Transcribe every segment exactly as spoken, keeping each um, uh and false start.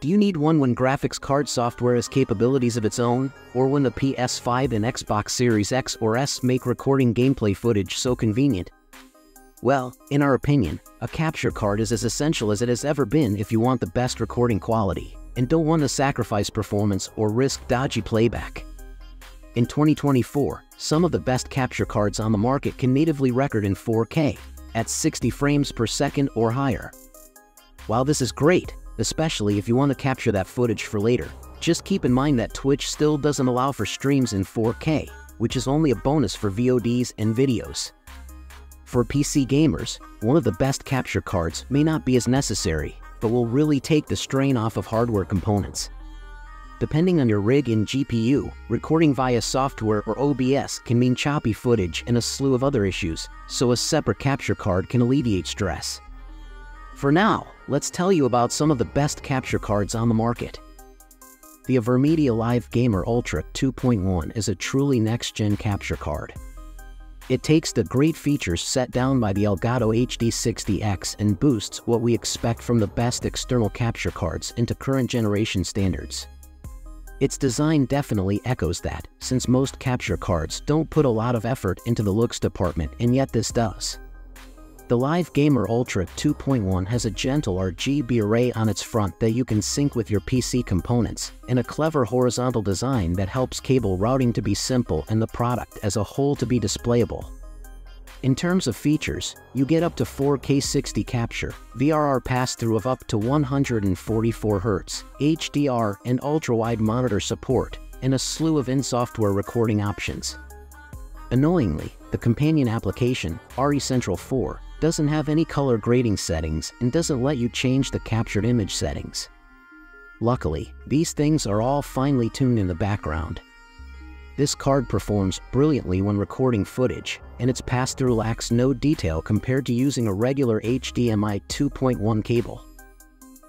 Do you need one when graphics card software has capabilities of its own, or when the P S five and Xbox Series X or S make recording gameplay footage so convenient? Well, in our opinion, a capture card is as essential as it has ever been if you want the best recording quality, and don't want to sacrifice performance or risk dodgy playback. In twenty twenty-four, some of the best capture cards on the market can natively record in four K, at sixty frames per second or higher. While this is great, especially if you want to capture that footage for later, just keep in mind that Twitch still doesn't allow for streams in four K, which is only a bonus for V O Ds and videos. For P C gamers, one of the best capture cards may not be as necessary, but will really take the strain off of hardware components. Depending on your rig and G P U, recording via software or O B S can mean choppy footage and a slew of other issues, so a separate capture card can alleviate stress. For now, let's tell you about some of the best capture cards on the market. The Avermedia Live Gamer Ultra two point one is a truly next-gen capture card. It takes the great features set down by the Elgato H D sixty X and boosts what we expect from the best external capture cards into current generation standards. Its design definitely echoes that, since most capture cards don't put a lot of effort into the looks department, and yet this does. The Live Gamer Ultra two point one has a gentle R G B array on its front that you can sync with your P C components, and a clever horizontal design that helps cable routing to be simple and the product as a whole to be displayable. In terms of features, you get up to four K sixty capture, V R R pass-through of up to one hundred forty-four hertz, H D R and ultra-wide monitor support, and a slew of in-software recording options. Annoyingly, the companion application, R E Central four, doesn't have any color grading settings and doesn't let you change the captured image settings. Luckily, these things are all finely tuned in the background. This card performs brilliantly when recording footage, and its pass-through lacks no detail compared to using a regular H D M I two point one cable.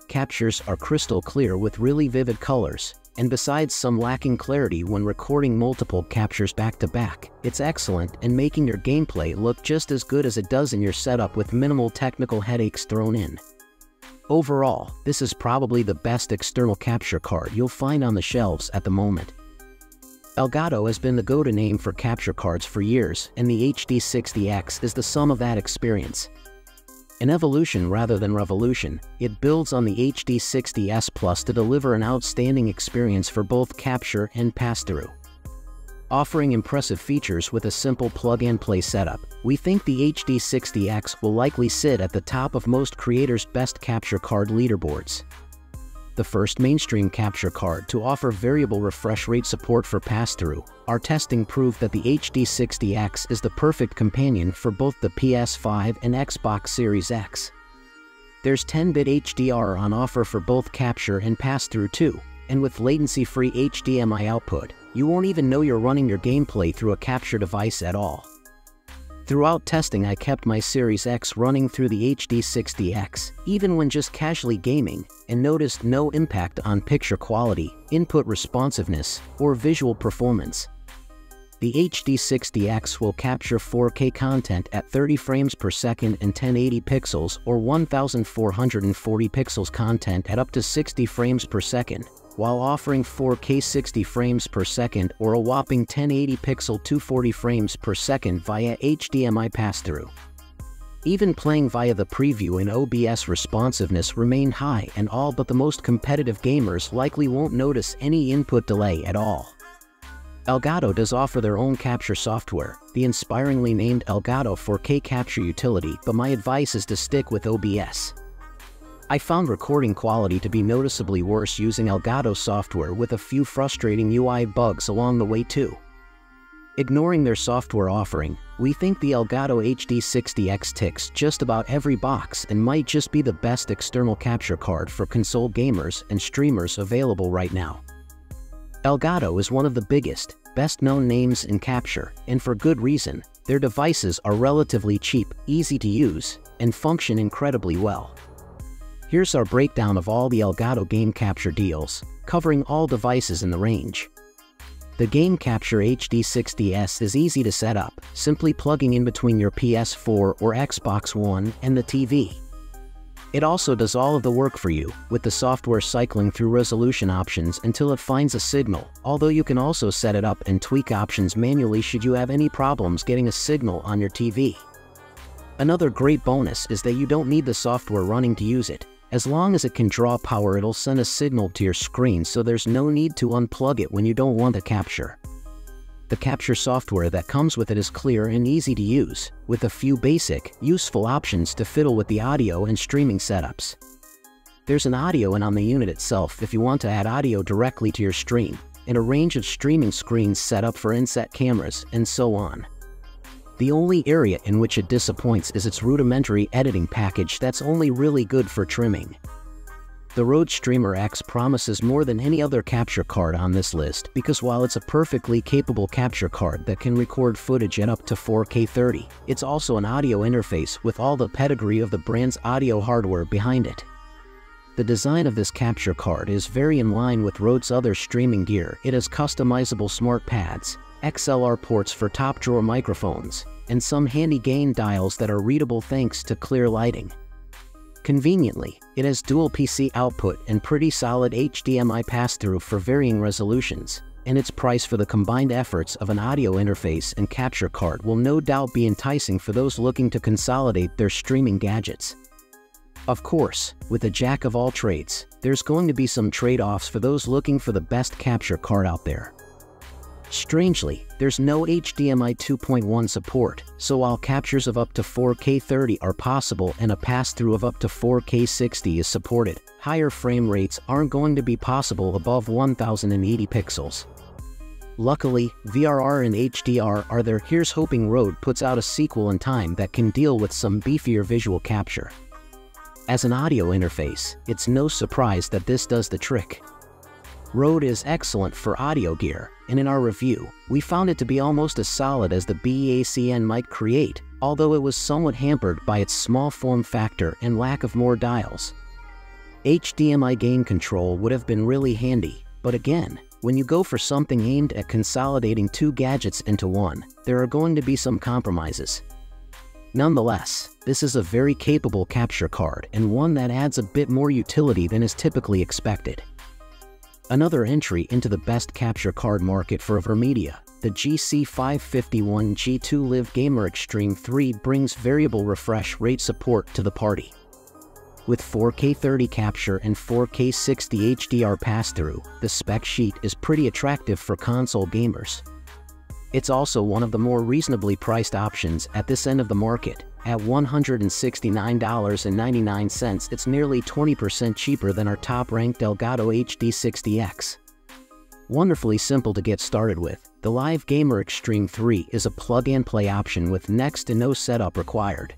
Captures are crystal clear with really vivid colors, and besides some lacking clarity when recording multiple captures back-to-back, it's excellent in making your gameplay look just as good as it does in your setup with minimal technical headaches thrown in. Overall, this is probably the best external capture card you'll find on the shelves at the moment. Elgato has been the go-to name for capture cards for years, and the H D sixty X is the sum of that experience. An evolution rather than revolution, it builds on the H D sixty S Plus to deliver an outstanding experience for both capture and pass-through. Offering impressive features with a simple plug-and-play setup, we think the H D sixty X will likely sit at the top of most creators' best capture card leaderboards. The first mainstream capture card to offer variable refresh rate support for pass-through, our testing proved that the H D sixty X is the perfect companion for both the P S five and Xbox Series X. There's ten bit H D R on offer for both capture and pass-through too, and with latency-free H D M I output, you won't even know you're running your gameplay through a capture device at all. Throughout testing, I kept my Series X running through the H D sixty X, even when just casually gaming, and noticed no impact on picture quality, input responsiveness, or visual performance. The H D sixty X will capture four K content at thirty frames per second and ten eighty pixels or one thousand four hundred forty pixels content at up to sixty frames per second, while offering four K sixty frames per second or a whopping ten eighty pixel two forty frames per second via H D M I pass-through. Even playing via the preview and O B S responsiveness remain high, and all but the most competitive gamers likely won't notice any input delay at all. Elgato does offer their own capture software, the inspiringly named Elgato four K Capture Utility, but my advice is to stick with O B S. I found recording quality to be noticeably worse using Elgato software, with a few frustrating U I bugs along the way too. Ignoring their software offering, we think the Elgato H D sixty X ticks just about every box and might just be the best external capture card for console gamers and streamers available right now. Elgato is one of the biggest, best-known names in capture, and for good reason. Their devices are relatively cheap, easy to use, and function incredibly well. Here's our breakdown of all the Elgato Game Capture deals, covering all devices in the range. The Game Capture H D sixty S is easy to set up, simply plugging in between your P S four or Xbox One and the T V. It also does all of the work for you, with the software cycling through resolution options until it finds a signal, although you can also set it up and tweak options manually should you have any problems getting a signal on your T V. Another great bonus is that you don't need the software running to use it. As long as it can draw power, it'll send a signal to your screen, so there's no need to unplug it when you don't want to capture. The capture software that comes with it is clear and easy to use, with a few basic, useful options to fiddle with the audio and streaming setups. There's an audio in on the unit itself if you want to add audio directly to your stream, and a range of streaming screens set up for inset cameras, and so on. The only area in which it disappoints is its rudimentary editing package that's only really good for trimming. The Rode Streamer X promises more than any other capture card on this list because while it's a perfectly capable capture card that can record footage at up to four K thirty, it's also an audio interface with all the pedigree of the brand's audio hardware behind it. The design of this capture card is very in line with Rode's other streaming gear. It has customizable smart pads, X L R ports for top drawer microphones, and some handy gain dials that are readable thanks to clear lighting. Conveniently, it has dual P C output and pretty solid H D M I pass-through for varying resolutions, and its price for the combined efforts of an audio interface and capture card will no doubt be enticing for those looking to consolidate their streaming gadgets. Of course, with a jack of all trades, there's going to be some trade-offs for those looking for the best capture card out there. Strangely, there's no H D M I two point one support, so while captures of up to four K thirty are possible and a pass-through of up to four K sixty is supported, higher frame rates aren't going to be possible above one thousand eighty pixels. Luckily, V R R and H D R are there. Here's hoping Rode puts out a sequel in time that can deal with some beefier visual capture. As an audio interface, it's no surprise that this does the trick. Rode is excellent for audio gear, and in our review, we found it to be almost as solid as the B E A C N might create, although it was somewhat hampered by its small form factor and lack of more dials. H D M I gain control would have been really handy, but again, when you go for something aimed at consolidating two gadgets into one, there are going to be some compromises. Nonetheless, this is a very capable capture card and one that adds a bit more utility than is typically expected. Another entry into the best capture card market for AverMedia, the G C five fifty-one G two Live Gamer Extreme three brings variable refresh rate support to the party. With four K thirty capture and four K sixty H D R pass-through, the spec sheet is pretty attractive for console gamers. It's also one of the more reasonably priced options at this end of the market. At one hundred sixty-nine dollars and ninety-nine cents, it's nearly twenty percent cheaper than our top-ranked Elgato H D sixty X. Wonderfully simple to get started with, the Live Gamer Extreme three is a plug-and-play option with next to no setup required.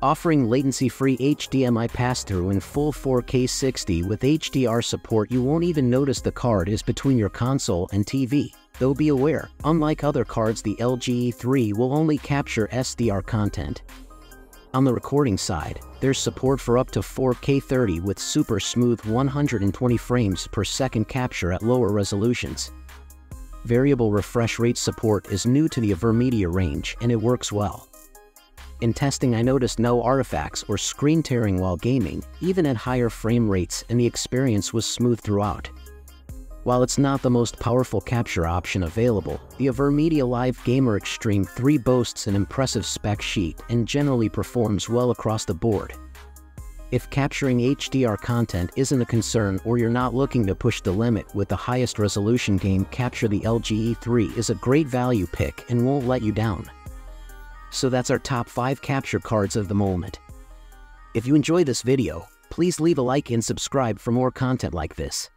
Offering latency-free H D M I pass-through in full four K sixty with H D R support, you won't even notice the card is between your console and T V. Though be aware, unlike other cards, the L G E three will only capture S D R content. On the recording side, there's support for up to four K thirty with super smooth one hundred twenty frames per second capture at lower resolutions. Variable refresh rate support is new to the AverMedia range and it works well. In testing, I noticed no artifacts or screen tearing while gaming, even at higher frame rates, and the experience was smooth throughout. While it's not the most powerful capture option available, the AverMedia Live Gamer Extreme three boasts an impressive spec sheet and generally performs well across the board. If capturing H D R content isn't a concern or you're not looking to push the limit with the highest resolution game capture, the L G E three is a great value pick and won't let you down. So that's our top five capture cards of the moment. If you enjoyed this video, please leave a like and subscribe for more content like this.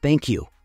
Thank you.